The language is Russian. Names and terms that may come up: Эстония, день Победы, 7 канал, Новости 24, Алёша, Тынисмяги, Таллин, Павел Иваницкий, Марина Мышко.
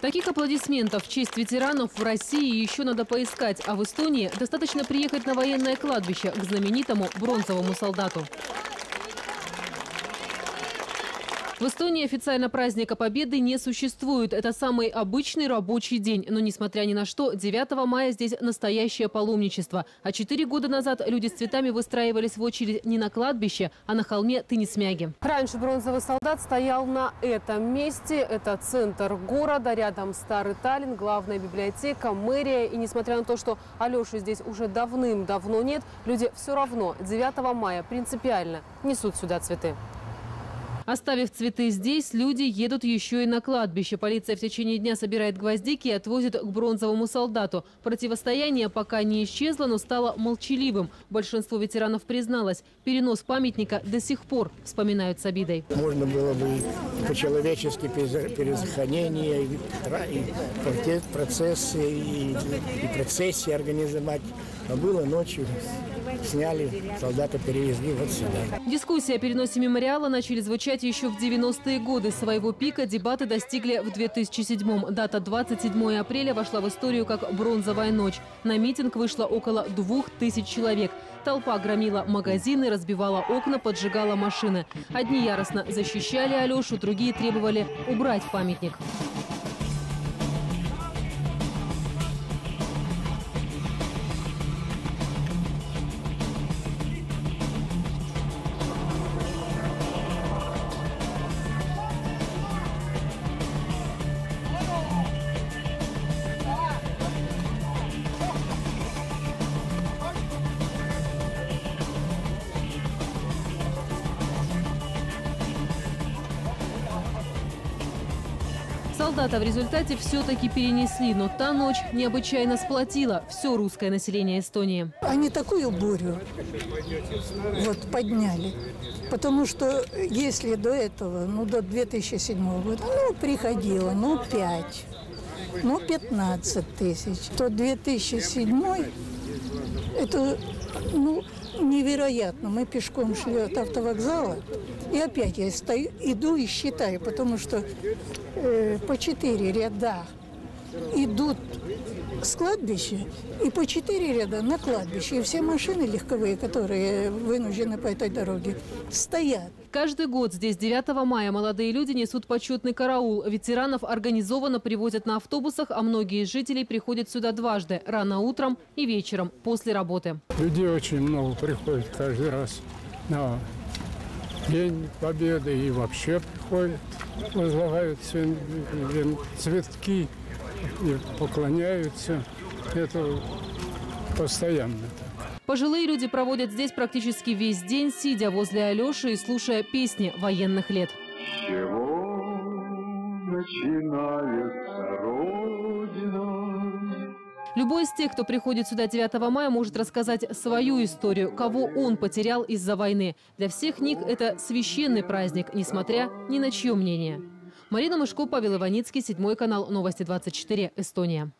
Таких аплодисментов в честь ветеранов в России еще надо поискать, а в Эстонии достаточно приехать на военное кладбище к знаменитому бронзовому солдату. В Эстонии официально праздника Победы не существует. Это самый обычный рабочий день. Но, несмотря ни на что, 9 мая здесь настоящее паломничество. А 4 года назад люди с цветами выстраивались в очередь не на кладбище, а на холме Тынисмяги. Раньше бронзовый солдат стоял на этом месте. Это центр города, рядом старый Таллин, главная библиотека, мэрия. И несмотря на то, что Алёши здесь уже давным-давно нет, люди все равно 9 мая принципиально несут сюда цветы. Оставив цветы здесь, люди едут еще и на кладбище. Полиция в течение дня собирает гвоздики и отвозит к бронзовому солдату. Противостояние пока не исчезло, но стало молчаливым. Большинство ветеранов призналось, перенос памятника до сих пор вспоминают с обидой. Можно было бы по-человечески перезахоронение, и процессы, и процессии организовать. А было ночью. Сняли, солдата перевезли вот сюда. Дискуссии о переносе мемориала начали звучать еще в 90-е годы. Своего пика дебаты достигли в 2007-м. Дата 27 апреля вошла в историю как «Бронзовая ночь». На митинг вышло около 2000 человек. Толпа громила магазины, разбивала окна, поджигала машины. Одни яростно защищали Алешу, другие требовали убрать памятник. Солдата в результате все-таки перенесли, но та ночь необычайно сплотила все русское население Эстонии. Они такую бурю вот подняли, потому что если до этого, до 2007 года, приходило, 5, 15 тысяч, то 2007 это, невероятно. Мы пешком шли от автовокзала, и опять я стою, иду и считаю, потому что по 4 ряда идут с кладбища, и по 4 ряда на кладбище. И все машины легковые, которые вынуждены по этой дороге, стоят. Каждый год здесь 9 мая молодые люди несут почетный караул. Ветеранов организованно привозят на автобусах, а многие из жителей приходят сюда дважды – рано утром и вечером, после работы. Людей очень много приходит каждый раз на День Победы и вообще приходят, возлагают цветки и поклоняются. Это постоянно. Пожилые люди проводят здесь практически весь день, сидя возле Алёши и слушая песни военных лет. С чего начинается Родина? Любой из тех, кто приходит сюда 9 мая, может рассказать свою историю, кого он потерял из-за войны. Для всех них это священный праздник, несмотря ни на чье мнение. Марина Мышко, Павел Иваницкий, 7 канал, Новости 24, Эстония.